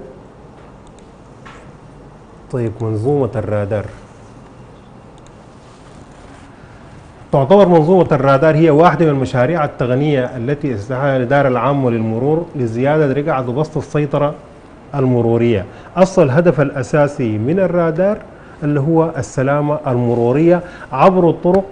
طيب منظومه الرادار تعتبر منظومة الرادار هي واحدة من المشاريع التقنية التي استحقها الإدارة العامة للمرور لزيادة رقعة وبسط السيطرة المرورية. أصل الهدف الأساسي من الرادار اللي هو السلامة المرورية عبر الطرق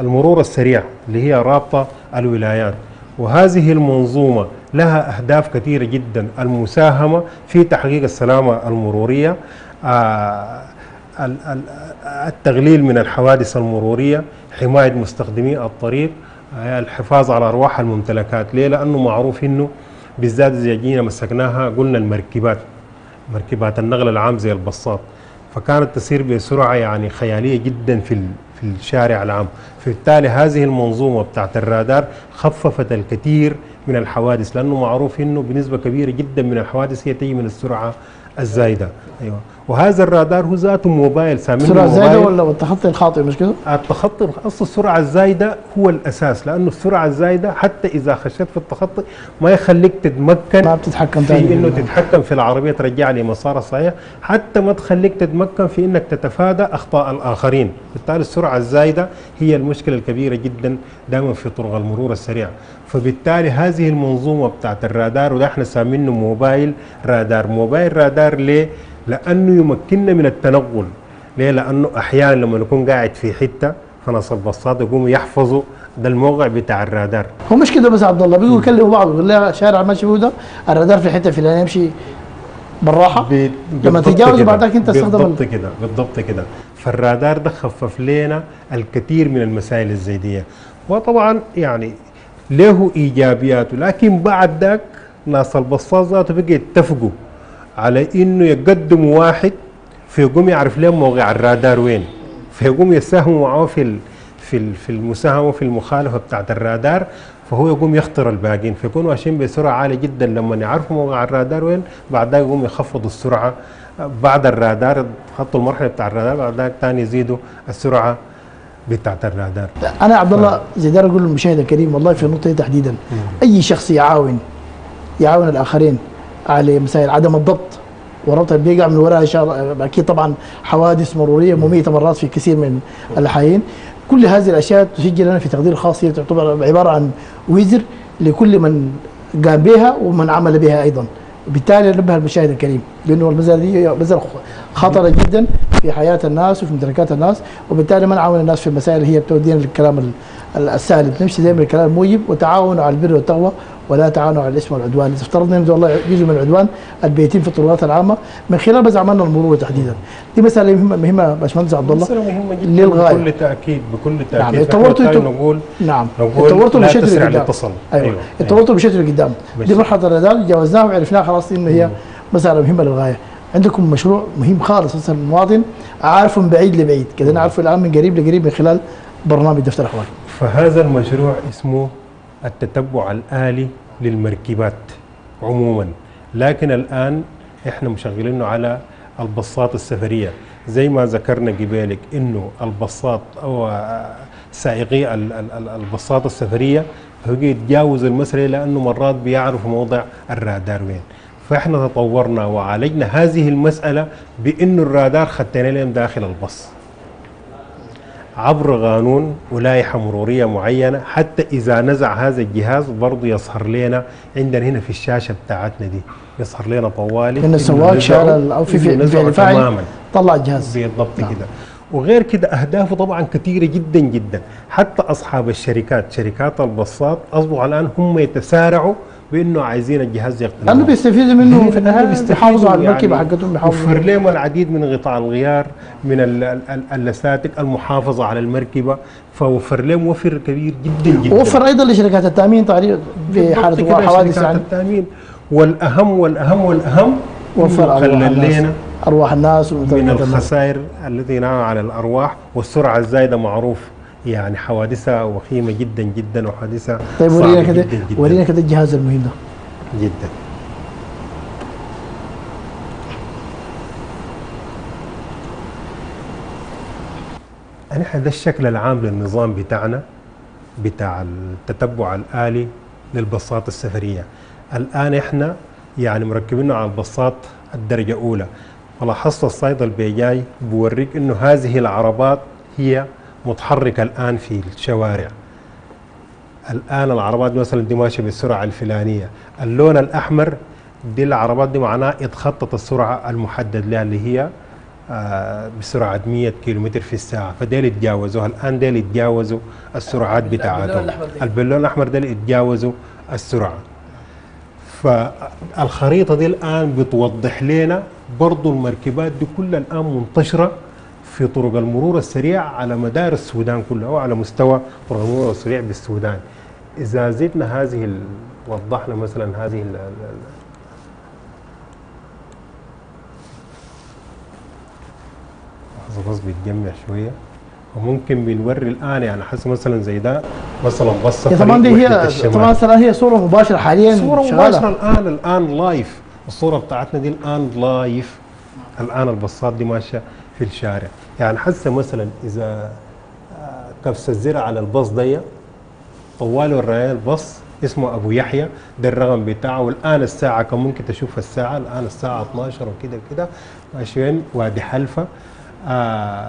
المرور السريع اللي هي رابطة الولايات. وهذه المنظومة لها أهداف كثيرة جدا، المساهمة في تحقيق السلامة المرورية، آه التقليل من الحوادث المرورية، حماية مستخدمي الطريق، الحفاظ على أرواح الممتلكات. ليه؟ لأنه معروف أنه بالذات إذا جينا مسكناها قلنا المركبات، مركبات النقل العام زي البصات، فكانت تسير بسرعة يعني خيالية جدا في في الشارع العام، فبالتالي هذه المنظومة بتاعت الرادار خففت الكثير من الحوادث، لأنه معروف أنه بنسبة كبيرة جدا من الحوادث هي تيجي من السرعة الزايدة. أيوة. وهذا الرادار هو ذاته موبايل، سامين السرعة الزايدة ولا التخطي الخاطئ مش كده؟ التخطي، أصل السرعة الزايدة هو الأساس، لأنه السرعة الزايدة حتى إذا خشيت في التخطي ما يخليك تتمكن، ما بتتحكم في إنه تتحكم في العربية ترجع لمسارها الصحيح، حتى ما تخليك تتمكن في إنك تتفادى أخطاء الآخرين. بالتالي السرعة الزايدة هي المشكلة الكبيرة جدا دائما في طرق المرور السريع. فبالتالي هذه المنظومة بتاعت الرادار، وده احنا سامينه موبايل رادار. موبايل رادار ليه؟ لأنه يمكننا من التنقل. ليه؟ لأنه أحيانا لما نكون قاعد في حتة فناس البصات يقوموا يحفظوا ده الموقع بتاع الرادار. هو مش كده بس عبد الله، بيجوا يكلموا بعض يقول لها شارع ماشي ده الرادار في الحتة الفلانية يمشي بالراحة لما تتجاوز بعدك انت تستخدم. بالضبط كده، بالضبط كده. فالرادار ده خفف لنا الكثير من المسائل الزي دي، وطبعا يعني له ايجابياته، لكن بعد ذاك ناس البصات ذاته بقى يتفقوا على انه يقدموا واحد فيقوم يعرف لهم موقع الرادار وين، فيقوم يساهموا معاه في في في المساهمه في المخالفه بتاعت الرادار، فهو يقوم يخطر الباقين، فيكونوا ماشيين بسرعه عاليه جدا. لما يعرفوا موقع الرادار وين بعد ذاك يقوم يخفضوا السرعه بعد الرادار، خطوا المرحله بتاع الرادار، بعد ذاك ثاني يزيدوا السرعه بتاعت الرادار. انا عبد الله زي ده اقول للمشاهد الكريم والله في النقطه تحديدا، اي شخص يعاون يعاون الاخرين على مسائل عدم الضبط وربط بيقع من وراء اكيد طبعا حوادث مروريه مميته مرات في كثير من الأحيان. كل هذه الاشياء تسجل لنا في تقدير خاص، هي تعتبر عباره عن وزر لكل من قام بها ومن عمل بها ايضا. بالتالي نبه المشاهد الكريم لانه المساله دي مساله خطره جدا في حياه الناس وفي ممتلكات الناس، وبالتالي من عاون الناس في المسائل هي بتودينا للكلام السالب، نمشي دائما الكلام الموجب، وتعاونوا على البر والتقوى ولا تعاونوا على الاسم والعدوان. اذا افترضنا انه والله يجوا من العدوان البيتين في الطرقات العامه من خلال بس عملنا المرور تحديدا، دي مساله مهمه مهمه باشمهندس عبد الله، مهمه جدا للغايه بكل تاكيد، بكل تاكيد. نعم اتطورتوا انتم، نقول نعم اتطورتوا بشكل قدام، ايوه اتطورتوا بشكل قدام، دي مرحله الرادار تجاوزناها وعرفناها خلاص انه هي مساله مهمه للغايه. عندكم مشروع مهم خالص اصلا المواطن عارفه من بعيد لبعيد كده، نعرفه الان من قريب لقريب من خلال برنامج دفتر احوال. فهذا المشروع اسمه التتبع الآلي للمركبات عموما، لكن الآن احنا مشغلينه على البصات السفرية. زي ما ذكرنا قبالك انه البصات او سائقي البصات السفرية يتجاوز المسألة لانه مرات بيعرفوا موضع الرادار وين، فاحنا تطورنا وعالجنا هذه المسألة بانه الرادار خدتنا لهم داخل البص عبر قانون ولائحة مرورية معينة، حتى إذا نزع هذا الجهاز برضه يظهر لنا عندنا هنا في الشاشة بتاعتنا دي، يظهر لنا طوالي إن السواق شغل أو في فعل فاعل طلع الجهاز. بالضبط كده. وغير كده أهدافه طبعا كثيرة جدا جدا، حتى أصحاب الشركات، شركات البصات أصبحوا الآن هم يتسارعوا بانه عايزين الجهاز يقتنعهم، لانه بيستفيدوا منه في النهايه، بيحافظوا على المركبه يعني حقتهم، بيحافظوا يوفر لهم العديد من قطع الغيار، من اللساتك، المحافظه على المركبه، فوفر لهم وفر كبير جدا جدا، ووفر ايضا لشركات التامين تعريض في حاله حوادث يعني التامين. والاهم والاهم والاهم وفر لنا ارواح الناس من الخسائر التي نعم على الارواح، والسرعه الزايده معروف يعني حوادثها وخيمه جدا جدا وحادثه. طيب ورينا كده، ورينا كده الجهاز المهم ده جدا. نحن ده الشكل العام للنظام بتاعنا بتاع التتبع الآلي للبصات السفريه. الان احنا يعني مركبينه على البصات الدرجه الاولى، ولاحظت الصيد البيجاي بوريك انه هذه العربات هي متحركة الآن في الشوارع. الآن العربات مثلا دي ماشية بالسرعة الفلانية، اللون الأحمر دي العربات دي معناها اتخطت السرعة المحدد لها اللي هي آه بسرعة مية كيلومتر في الساعة، فديل يتجاوزوها الآن، ديل يتجاوزوا السرعات بتاعتهم. البلون الأحمر ديل يتجاوزوا السرعة. فالخريطة دي الآن بتوضح لنا برضو المركبات دي كلها الآن منتشرة في طرق المرور السريع على مدار السودان كلها وعلى مستوى طرق المرور السريع بالسودان. إذا زدنا هذه ال... وضحنا مثلا هذه ال... لحظة بس بيتجمع شوية، وممكن بنوري الآن يعني حسب مثلا زي ده مثلا بص طبعا دي هي طبعا هي صورة مباشرة حاليا، صورة مباشرة الآن الآن لايف، الصورة بتاعتنا دي الآن لايف، الآن البصات دي ماشية في الشارع. يعني حسب مثلا إذا كبس الزر على البص ده طوال ورايا البص اسمه أبو يحيى، ده الرقم بتاعه، والآن الساعة كان ممكن تشوف الساعة الآن الساعة اثناشر وكده وكده ماشيين وادي حلفة. آه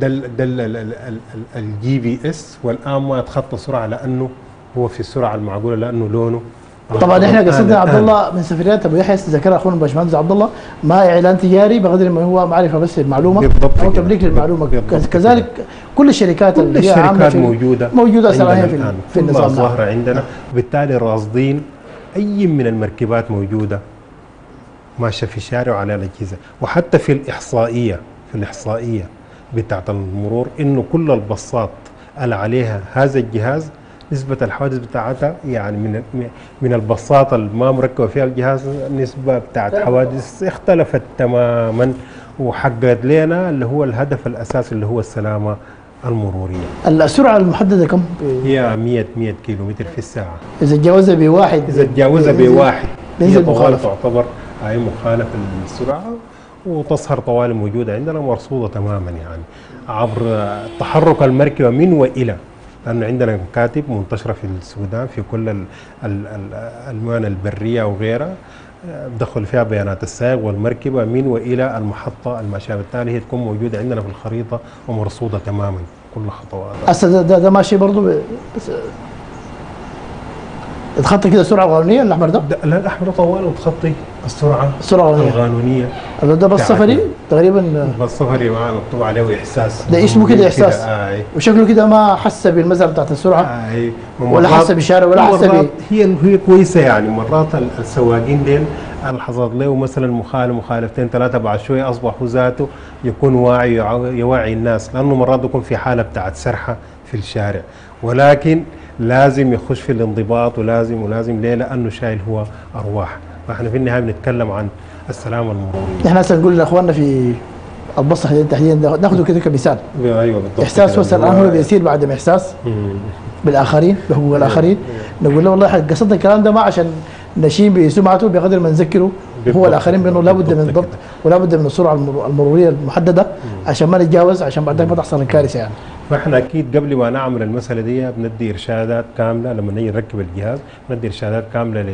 ده الجي بي اس، والان ما يتخطى سرعه لانه هو في السرعه المعقوله لانه لونه طبعا. احنا قصدنا عبد الله من سفريات ابو يحيى ذكرها اخونا الباشمهندس عبد الله، ما اعلان تجاري بقدر ما هو معرفه بس للمعلومه او تمليك للمعلومه. كذلك كل الشركات اللي هي عامه موجوده موجوده سواء في, في النظام ظاهره عندنا، وبالتالي راصدين اي من المركبات موجوده ماشيه في الشارع وعلى الاجهزه، وحتى في الاحصائيه في الاحصائيه بتاعت المرور انه كل البصات اللي عليها هذا الجهاز نسبه الحوادث بتاعتها يعني من من البصات اللي ما مركبه فيها الجهاز النسبه بتاعت حوادث اختلفت تماما، وحققت لنا اللي هو الهدف الاساسي اللي هو السلامه المروريه. السرعه المحدده كم؟ هي مية مية كيلو متر في الساعه. اذا تجاوزها بواحد اذا تجاوزها بواحد هي طوال تعتبر هي مخالفه للسرعه، وتظهر طوال موجودة عندنا مرصودة تماما يعني عبر تحرك المركبة من وإلى، لأنه عندنا مكاتب منتشرة في السودان في كل الألوان البرية وغيرها بدخل فيها بيانات السائق والمركبة من وإلى المحطة الماشية، بالتالي هي تكون موجودة عندنا في الخريطة ومرصودة تماما كل خطوات. هسه ده, ده ماشي برضه تخطي كده السرعة القانونية الأحمر ده؟ لا الأحمر طوال وتخطي السرعة السرعة القانونية. ده بس سفري تقريبا، بس سفري معنا مكتوب عليه إحساس، ده اسمه كده إحساس آه. وشكله كده ما حس بالمزرعة بتاعت السرعة آه. ولا حس بالشارع ولا حس بال هي هي كويسة يعني. مرات السواقين ديل الحظات له مثلا مخالف مخالفتين ثلاثة بعد شوية أصبح ذاته يكون واعي يوعي الناس، لأنه مرات يكون في حالة بتاعت سرحة في الشارع، ولكن لازم يخش في الانضباط ولازم ولازم ليه؟ لانه شايل هو ارواح، فاحنا في النهايه بنتكلم عن السلامه المروريه. احنا هسه نقول لاخواننا في البص تحديدا ناخذه كده كمثال. ايوه بالضبط. احساس وصل الان هو بيصير بعدم احساس بالاخرين بحقوق الاخرين، نقول له والله قصدنا الكلام ده ما عشان نشين بسمعته بقدر ما نذكره هو الاخرين بانه لابد من الضبط ولابد من السرعه المروريه المحدده عشان ما نتجاوز، عشان بعدين ما تحصل الكارثه يعني. فاحنا اكيد قبل ما نعمل المساله دي بندي ارشادات كامله لما نيجي نركب الجهاز، بندي ارشادات كامله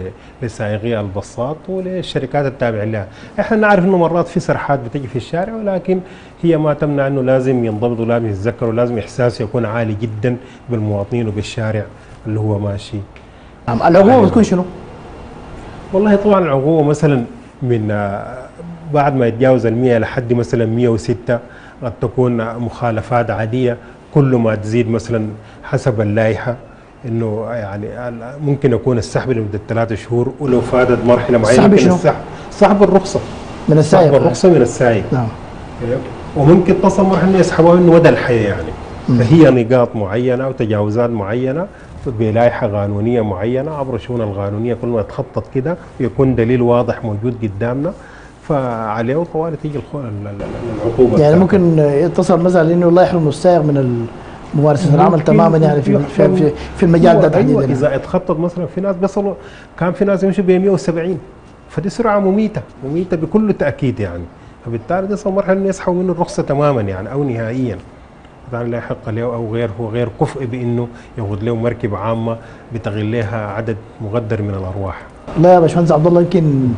لسائقي البصات وللشركات التابعه لها. احنا نعرف انه مرات في سرحات بتجي في الشارع، ولكن هي ما تمنع انه لازم ينضبط ولازم يتذكر ولازم احساسه يكون عالي جدا بالمواطنين وبالشارع اللي هو ماشي. نعم العقوبه بتكون شنو؟ والله طبعا العقوبه مثلا من بعد ما يتجاوز ال مية لحد مثلا مية وستة قد تكون مخالفات عاديه، كل ما تزيد مثلا حسب اللائحه انه يعني ممكن يكون السحب لمده ثلاثة شهور، ولو فاتت مرحله معينه من السحب سحب الرخصه من السائق، سحب الرخصه من السائق نعم، وممكن تصل مرحله يسحبوها من مدى الحياه يعني م. فهي نقاط معينه وتجاوزات معينه بلائحه قانونيه معينه عبر الشؤون القانونيه، كل ما يتخطط كده يكون دليل واضح موجود قدامنا فعليه طوال تيجي العقوبه. يعني ممكن يتصل مثلا انه الله يحرم السائق من ممارسه العمل تماما يعني في في, في المجال ده تحديدا. اذا اتخطط مثلا في ناس بيصلوا كان في ناس يمشوا ب مية وسبعين، فدي سرعه مميته مميته بكل تاكيد يعني، فبالتالي بيصل مرحله انه يسحبوا منه الرخصه تماما يعني او نهائيا، طبعا لا يحق له او غيره هو غير كفء بانه ياخذ له مركبه عامه بتغل لها عدد مقدر من الارواح. لا يا باشمهندس عبد الله يمكن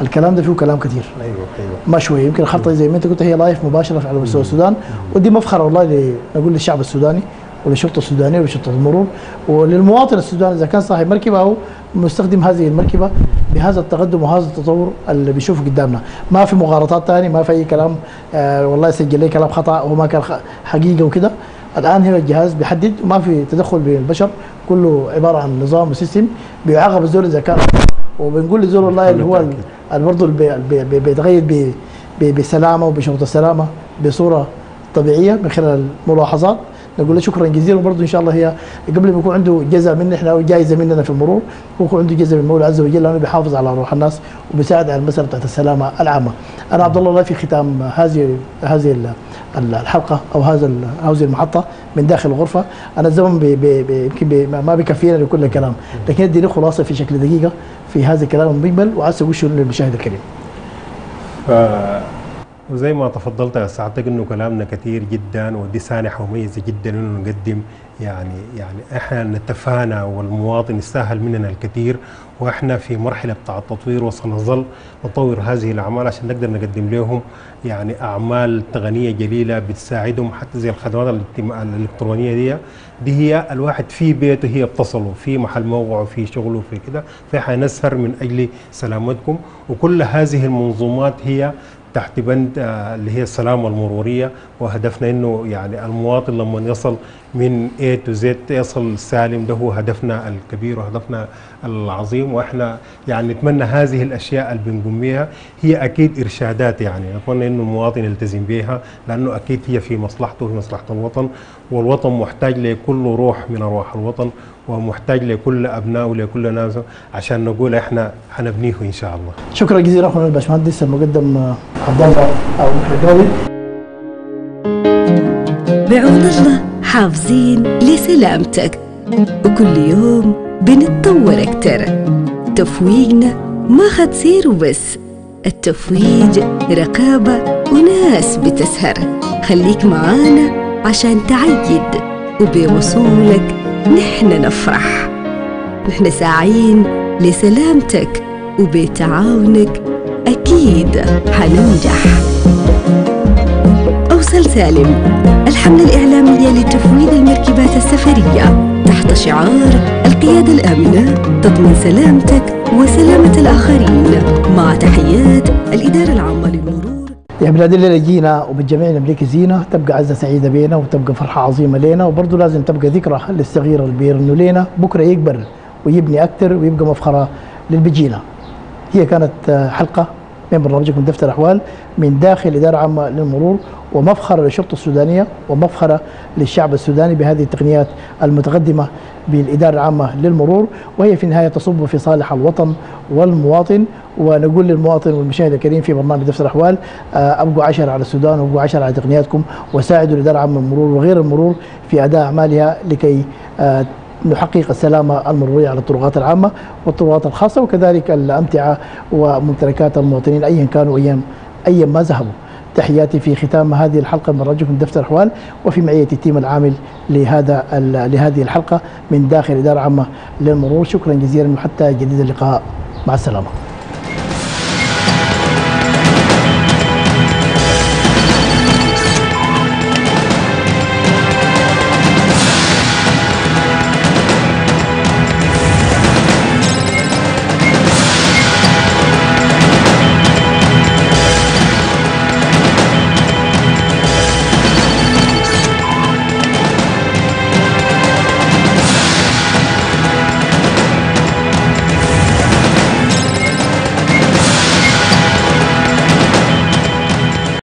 الكلام ده فيه كلام كثير. ايوه ايوه ما شويه يمكن الخطه زي ما انت قلت هي لايف مباشره على مستوى السودان، ودي مفخره والله نقول للشعب السوداني وللشرطه السودانيه ولشرطه المرور وللمواطن السوداني اذا كان صاحب مركبه او مستخدم هذه المركبه بهذا التقدم وهذا التطور اللي بيشوفه قدامنا، ما في مغالطات ثانيه، ما في اي كلام آه والله سجل لي كلام خطا وما كان حقيقه وكده. الان هنا الجهاز بيحدد وما في تدخل بالبشر، كله عباره عن نظام وسيستم بيعاقب الزول اذا كان، وبنقول للزول والله اللي هو برضه بيتغير بسلامه وبشروط السلامه بصوره طبيعيه من خلال ملاحظات. نقول له شكرا جزيلا، وبرضه ان شاء الله هي قبل ما يكون عنده جزاء منا احنا او جائزه مننا في المرور يكون عنده جزاء من المولى عز وجل، لانه بيحافظ على روح الناس وبيساعد على المساله بتاعت السلامه العامه. انا عبد الله في ختام هذه هذه الحلقه او هذا هذه المحطه من داخل الغرفه. انا الزمن يمكن ما بيكفينا لكل الكلام، لكن اديني خلاصه في شكل دقيقه في هذا الكلام المجمل وعسى اقول شنو للمشاهد الكريم. ف... وزي ما تفضلت يا سعادتك انه كلامنا كثير جدا، ودي سانحه مميزه جدا انه نقدم يعني يعني احنا نتفانى والمواطن يستاهل مننا الكثير، واحنا في مرحله بتاع التطوير وسنظل نطور هذه الاعمال عشان نقدر نقدم لهم يعني اعمال تقنيه جليله بتساعدهم، حتى زي الخدمات الالكترونيه دي دي هي الواحد في بيته هي اتصلوا في محل موقعه في شغله في كده، فاحنا نسهر من اجل سلامتكم. وكل هذه المنظومات هي تحت بند اللي هي السلامه المروريه، وهدفنا انه يعني المواطن لما يصل من A to Z يصل سالم، ده هو هدفنا الكبير وهدفنا العظيم. واحنا يعني نتمنى هذه الاشياء اللي بنقوم بها هي اكيد ارشادات، يعني نتمنى انه المواطن يلتزم بها لانه اكيد هي في مصلحته وفي مصلحه الوطن، والوطن محتاج لكل روح من ارواح الوطن ومحتاج لكل ابناء ولكل ناس عشان نقول احنا حنبنيه ان شاء الله. شكرا جزيلا اخونا الباشمهندس المقدم عبد الله او الحجاوي. بعون الله حافظين لسلامتك وكل يوم بنتطور اكتر، تفويجنا ما حتصير وبس، التفويج رقابه وناس بتسهر. خليك معانا عشان تعيد وبوصولك نحن نفرح، نحن ساعين لسلامتك وبتعاونك أكيد حننجح. أوصل سالم، الحملة الإعلامية لتفويض المركبات السفرية تحت شعار القيادة الآمنة تضمن سلامتك وسلامة الآخرين، مع تحيات الإدارة العامة للمرور. يا بلاد اللي جينا وبالجميع نملك زينه، تبقى عزه سعيده بينا وتبقى فرحه عظيمه لينا، وبرضه لازم تبقى ذكرى للصغير اللي بيرنوا لينا بكره يكبر ويبني اكثر ويبقى مفخره للبجينا. هي كانت حلقه من برنامجكم دفتر احوال من داخل الاداره العامه للمرور، ومفخره للشرطه السودانيه ومفخره للشعب السوداني بهذه التقنيات المتقدمه بالاداره العامه للمرور، وهي في النهايه تصب في صالح الوطن والمواطن. ونقول للمواطن والمشاهد الكريم في برنامج دفتر احوال، ابقوا عشرة على السودان وابقوا عشرة على تقنياتكم، وساعدوا الاداره العامه للمرور وغير المرور في اداء اعمالها لكي نحقق السلامه المروريه على الطرقات العامه والطرقات الخاصه، وكذلك الامتعه وممتلكات المواطنين ايا كانوا ايا ايا ما ذهبوا. تحياتي في ختام هذه الحلقه من برنامجكم دفتر احوال، وفي معيه التيم العامل لهذا لهذه الحلقه من داخل الاداره العامه للمرور. شكرا جزيلا وحتى جديد اللقاء، مع السلامه.